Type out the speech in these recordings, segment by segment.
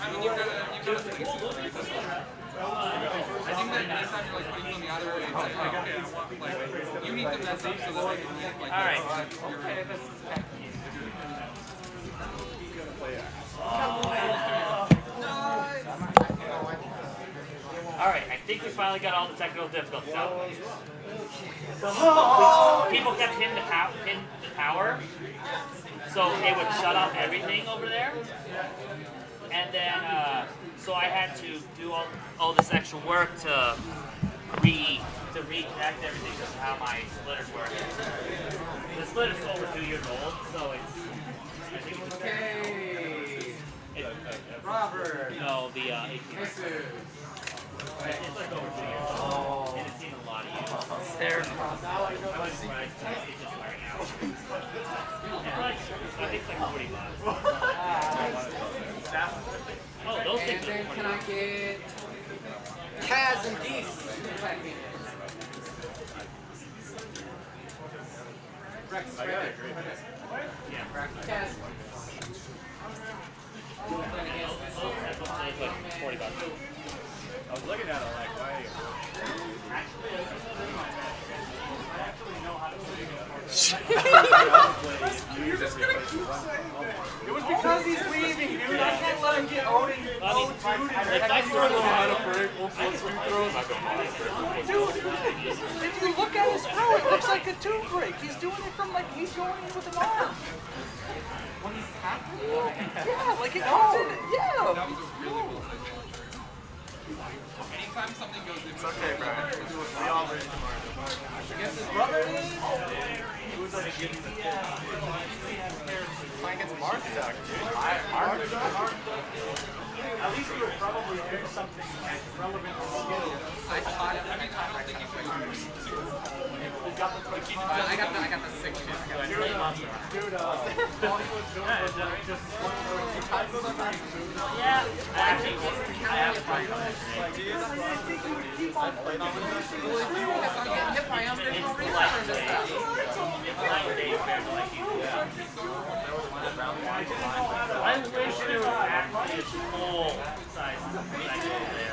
I mean, you've got to think it's just like this one. I think that next time you're like putting them the other way, it's like, oh, okay, I want, like, you need to mess up so that they can get like Alright, I think we finally got all the technical difficulties out. People kept hitting the power, so it would shut off everything over there. And then, so I had to do all this extra work to reconnect everything just how my splitters work. The splitter's over 2 years old, so it's I think it's okay. Robert. No, the 18. It's like over 2 years old, and it's seen a lot of use. There. I was surprised it's just wearing out. I think it's like 40 bucks. Oh, those and then can I get Kaz and Geese? Rex, right? Yeah, Kaz. Like 40 bucks. I was looking at it like, why? I actually know how to play it. You're just going to keep saying that. It was because he's leaving, dude. I can't let him get owned and dude. If I throw him out of break, we'll put two throws. Dude, if you look at his throw, it looks like a two break. He's doing it from like he's going in with an arm. When he's tapping? Yeah, like it comes in. Yeah. That was a really cool thing. Anytime something goes in, it's okay, bro. We all ready tomorrow. I guess his brother is. He was like, mine gets Mark Duck, dude. At least you would probably do something as relevant to skill. I taught him. I mean, I don't think you should I got the six shit. Dude, all he was doing was just I wish there was actually a small size cycle there.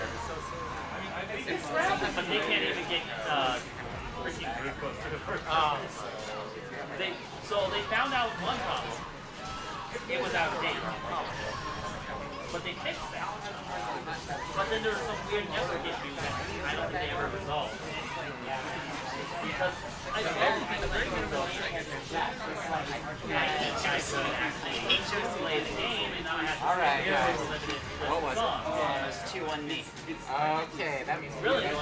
But they can't even get freaking group books to the first time. So they found out one problem. It was outdated. But they fixed that. But then there was some weird network issue that I don't think they ever resolved. Because I don't think the Alright, what was it? 2-1 me. Okay, that means really demo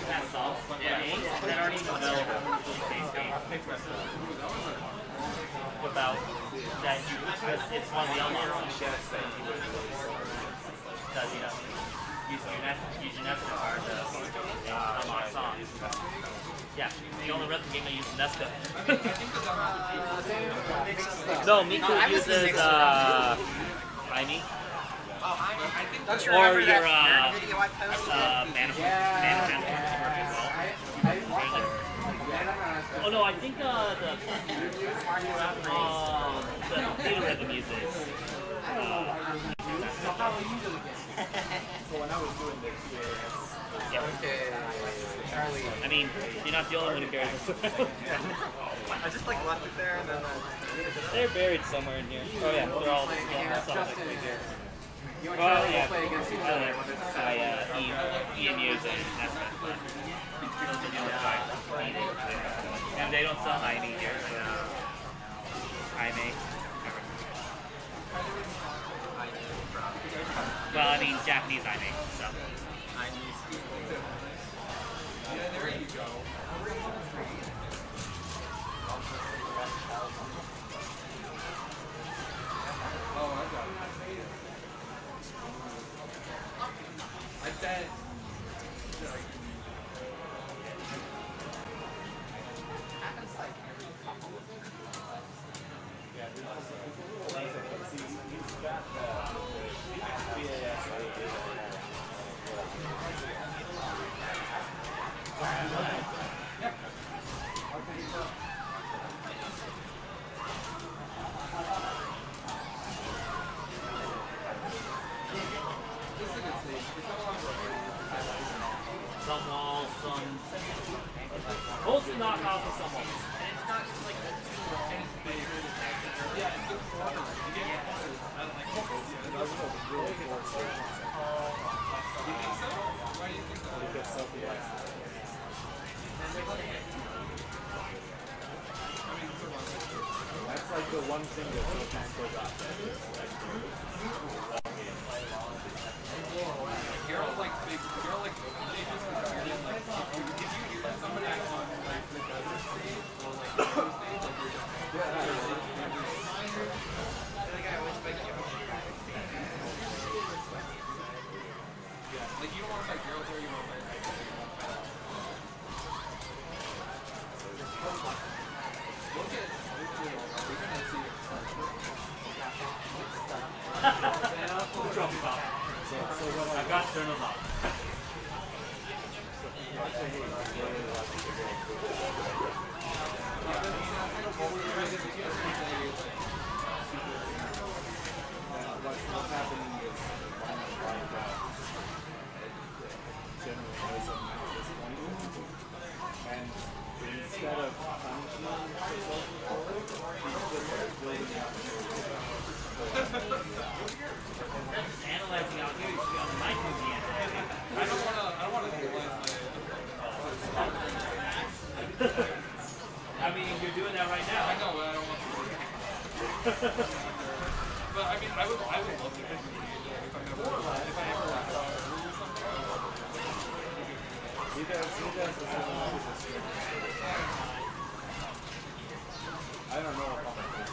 passed off, that already available about that it's one of the elements that you would because you know, use your Nesca card to unlock songs. Yeah, the only rhythm game I use is Nesca. No, Miku uses, Jaime. Or your, Manifold. Oh no, I think, the theater rhythm uses, I mean, you're not the only one who carries this. I just like left it there and then they're buried somewhere in here. Oh yeah, they're all playing here. You and Charlie play against each other. EMUs and that's what and they don't sell Ivy here. Ivy. Well, I mean, Japanese Ivy, so. Yeah, there you go. Oh, I got it. I said... some walls, some... mostly knock off of some walls. And it's not just like the two walls, but you're the tactics. Yeah, it's good corners. You get corners. I don't like corners. You think so? Why do you think so? Because Sophie likes it. I mean, it's a lot of people. That's like the one thing that we can't go back to. Geralt likes big, Geralt likes religious and weird, like, if you hear somebody on, like, the desert stage, or, like, the desert stage, like, you're just, I think I wish my Geralt was private stage. Yeah, like, you don't want to fight Geralt or you want to fight Geralt, you want to fight Geralt. Look at I got turned off. What's happening is generalism at this point. And instead of punishment for self-report, she's just like building out just analyzing how huge she got the mic in the end. I don't want to analyze my... I mean, you're doing that right now. I know, but I don't want to do that. But I mean, I would love to continue if I ever left out a rule or something, I would love to. He does the same as this year. I don't know if I'm going to do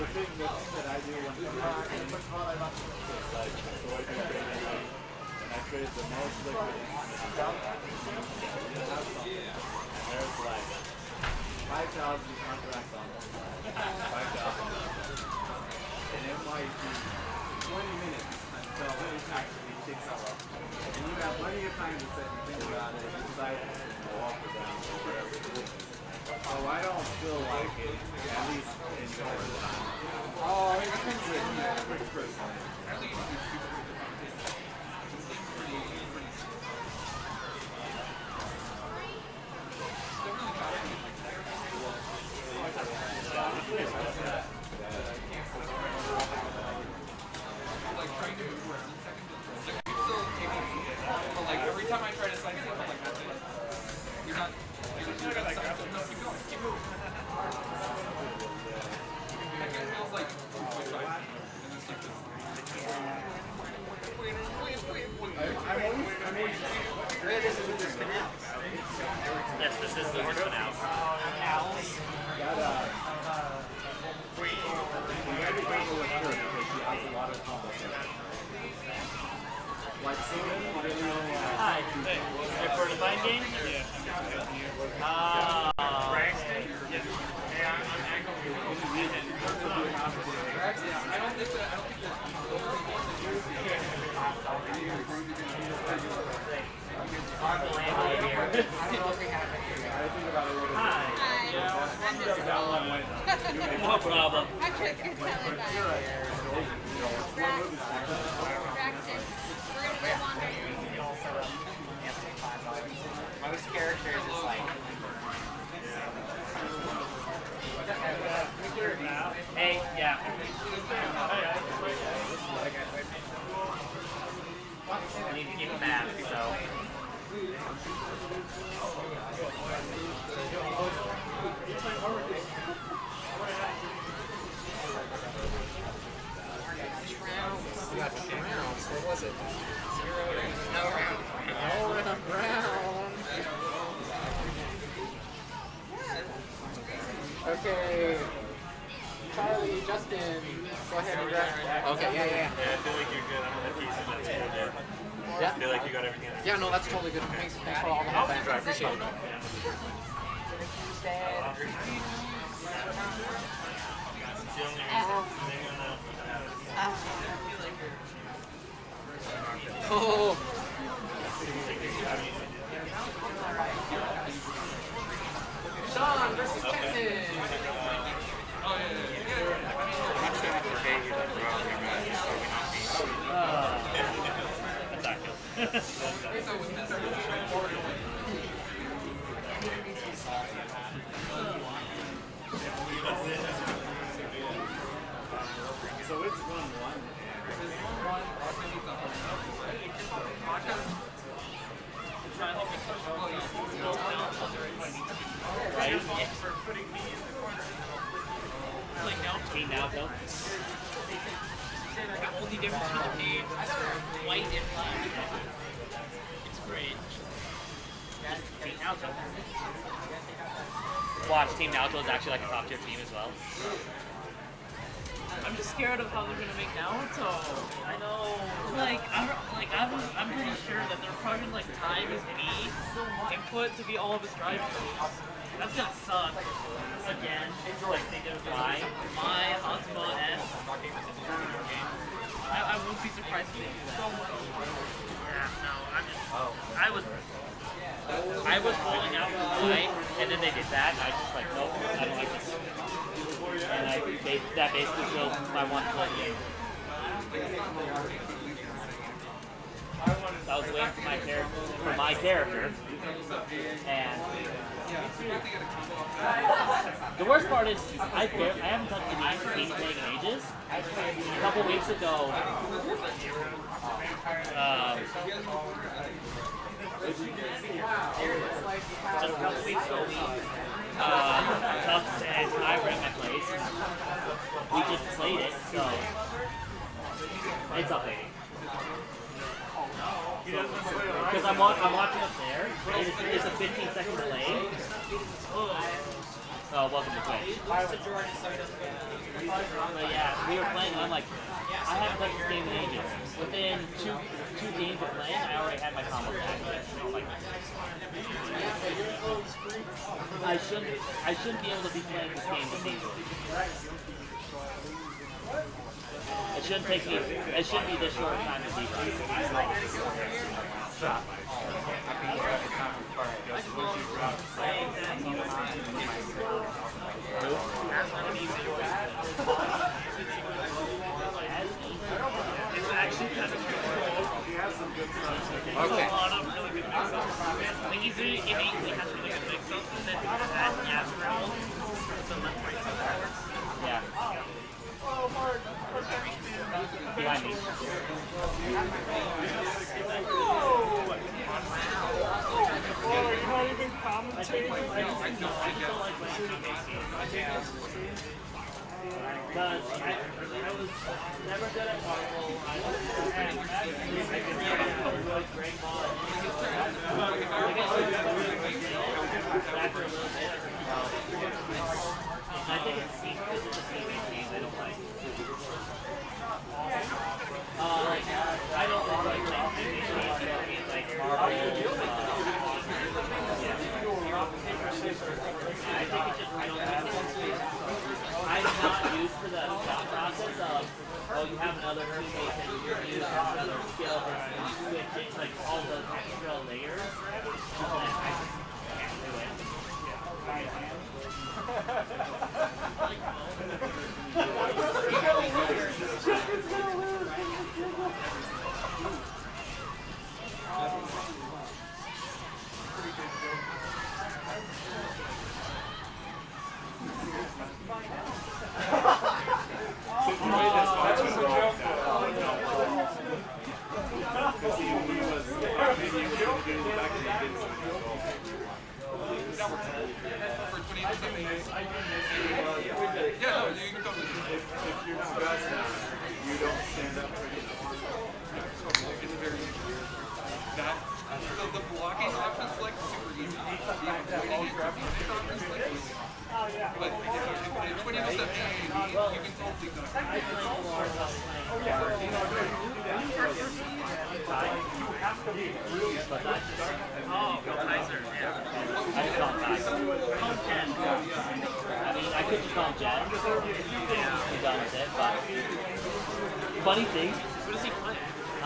the thing that I do when I'm is like, so I can create a light, and I create the most liquid and there's like 5,000 contracts on one side, 5,000 on the other. And it might be 20 minutes. So it actually takes up. And you have plenty of time to sit and think about it, and decide to walk around wherever it is. So I don't feel like it, at least in your time. Oh, it depends on you. You're a pretty person. I think it's pretty good. So it's 1-1. It's 1-1. Right. For putting me in the corner. Like now. Like the only difference between me is white and black. It's great. Watch, Team Naoto is actually like a top tier team as well. I'm just scared of how they're gonna make Naoto. I know. Like, I'm pretty sure that they're probably gonna like time his B input to be all of his drive moves. That's gonna suck. Again, like they did with my Hanzuma S. I wouldn't be surprised if they do that. Yeah, no, I'm just. Oh. I was rolling out with white, and then they did that, and I was just like, nope, I don't like this. And that basically killed my 1-point game. So I was waiting for my character, and the worst part is I haven't done any gameplay in ages. A couple weeks ago, just a couple weeks ago, Tufts and I ran my place. We just played it, so it's updating. Because I'm watching up there, it's a 15-second delay. Oh, welcome to Twitch. But yeah, we were playing, I'm like, I haven't played this game in ages. Within two games of playing, I already had my combo back. Like, I shouldn't be able to be playing this game this easily. It shouldn't take me, it shouldn't be this short time to beat you. It's actually kind of cool. He has some good stuff. Okay. A lot of really good mix-ups. Like he's doing it, he has really good mix-ups, and then that jazz round, the left-right side works. Yeah. Behind me. Because I was never good at marble. I think it's because it's a CBT they don't like. I don't want to like CBT like Marvel. I think it's just I'm not used to the thought process of, oh, you have another teammate that you can use another skill and you switch it, like all those extra layers. I just can't do it. Funny thing, he doesn't know anything like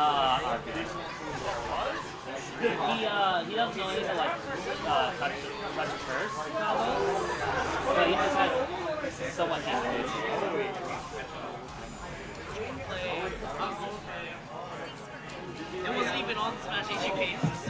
touch first, but he just had someone have it. It wasn't even on Smash HGP.